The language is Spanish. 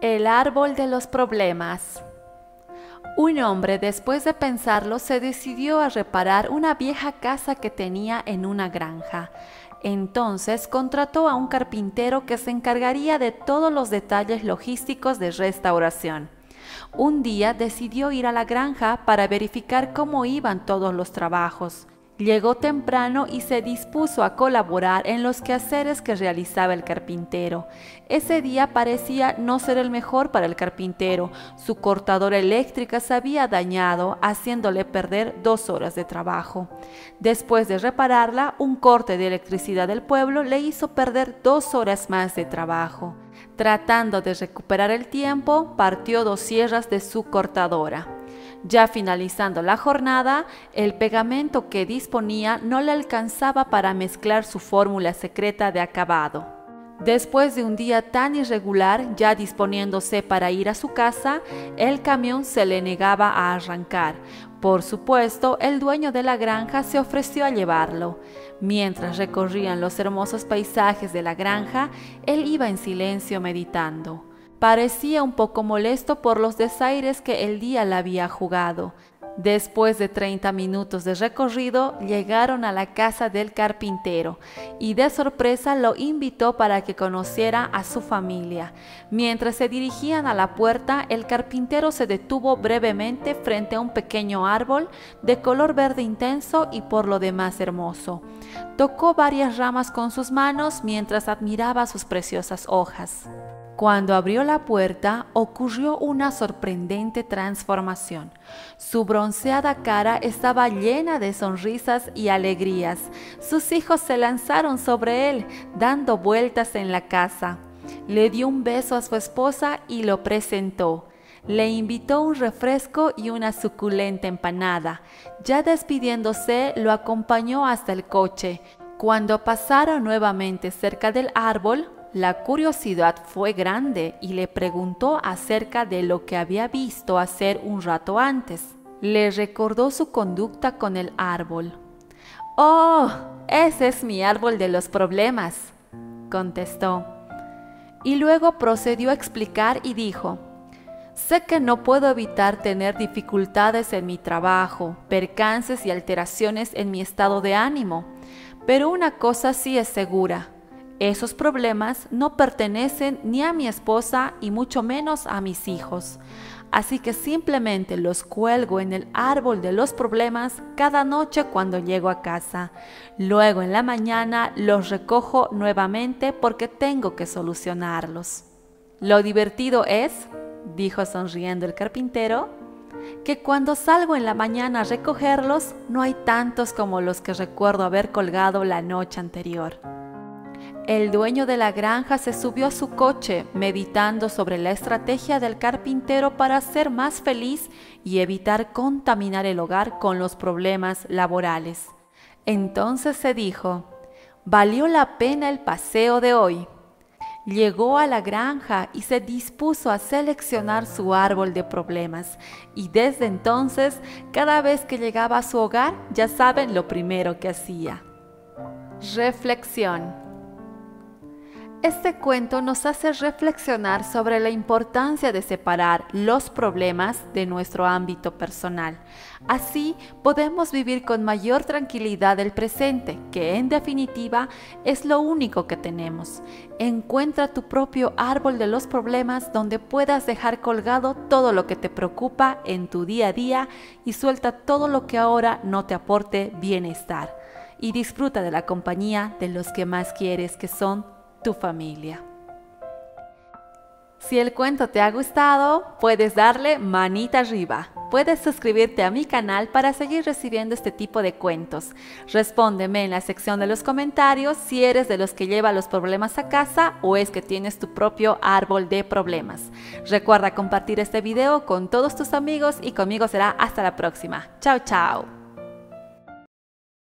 El árbol de los problemas. Un hombre, después de pensarlo, se decidió a reparar una vieja casa que tenía en una granja. Entonces contrató a un carpintero que se encargaría de todos los detalles logísticos de restauración. Un día decidió ir a la granja para verificar cómo iban todos los trabajos. Llegó temprano y se dispuso a colaborar en los quehaceres que realizaba el carpintero. Ese día parecía no ser el mejor para el carpintero. Su cortadora eléctrica se había dañado, haciéndole perder 2 horas de trabajo. Después de repararla, un corte de electricidad del pueblo le hizo perder 2 horas más de trabajo. Tratando de recuperar el tiempo, partió 2 sierras de su cortadora. Ya finalizando la jornada, el pegamento que disponía no le alcanzaba para mezclar su fórmula secreta de acabado. Después de un día tan irregular, ya disponiéndose para ir a su casa, el camión se le negaba a arrancar. Por supuesto, el dueño de la granja se ofreció a llevarlo. Mientras recorrían los hermosos paisajes de la granja, él iba en silencio meditando. Parecía un poco molesto por los desaires que el día le había jugado. Después de 30 minutos de recorrido, llegaron a la casa del carpintero y de sorpresa lo invitó para que conociera a su familia. Mientras se dirigían a la puerta, el carpintero se detuvo brevemente frente a un pequeño árbol de color verde intenso y por lo demás hermoso. Tocó varias ramas con sus manos mientras admiraba sus preciosas hojas. Cuando abrió la puerta, ocurrió una sorprendente transformación. Su bronceada cara estaba llena de sonrisas y alegrías. Sus hijos se lanzaron sobre él, dando vueltas en la casa. Le dio un beso a su esposa y lo presentó. Le invitó un refresco y una suculenta empanada. Ya despidiéndose, lo acompañó hasta el coche. Cuando pasaron nuevamente cerca del árbol, la curiosidad fue grande y le preguntó acerca de lo que había visto hacer un rato antes. Le recordó su conducta con el árbol. «¡Oh, ese es mi árbol de los problemas!», contestó. Y luego procedió a explicar y dijo: «Sé que no puedo evitar tener dificultades en mi trabajo, percances y alteraciones en mi estado de ánimo, pero una cosa sí es segura. Esos problemas no pertenecen ni a mi esposa y mucho menos a mis hijos. Así que simplemente los cuelgo en el árbol de los problemas cada noche cuando llego a casa. Luego en la mañana los recojo nuevamente porque tengo que solucionarlos». «Lo divertido es», dijo sonriendo el carpintero, «que cuando salgo en la mañana a recogerlos, no hay tantos como los que recuerdo haber colgado la noche anterior». El dueño de la granja se subió a su coche, meditando sobre la estrategia del carpintero para ser más feliz y evitar contaminar el hogar con los problemas laborales. Entonces se dijo: «Valió la pena el paseo de hoy». Llegó a la granja y se dispuso a seleccionar su árbol de problemas, y desde entonces, cada vez que llegaba a su hogar, ya saben lo primero que hacía. Reflexión. Este cuento nos hace reflexionar sobre la importancia de separar los problemas de nuestro ámbito personal. Así podemos vivir con mayor tranquilidad el presente, que en definitiva es lo único que tenemos. Encuentra tu propio árbol de los problemas donde puedas dejar colgado todo lo que te preocupa en tu día a día y suelta todo lo que ahora no te aporte bienestar. Y disfruta de la compañía de los que más quieres, que son tu familia. Si el cuento te ha gustado, puedes darle manita arriba. Puedes suscribirte a mi canal para seguir recibiendo este tipo de cuentos. Respóndeme en la sección de los comentarios si eres de los que lleva los problemas a casa o es que tienes tu propio árbol de problemas. Recuerda compartir este video con todos tus amigos y conmigo será hasta la próxima. Chao, chao.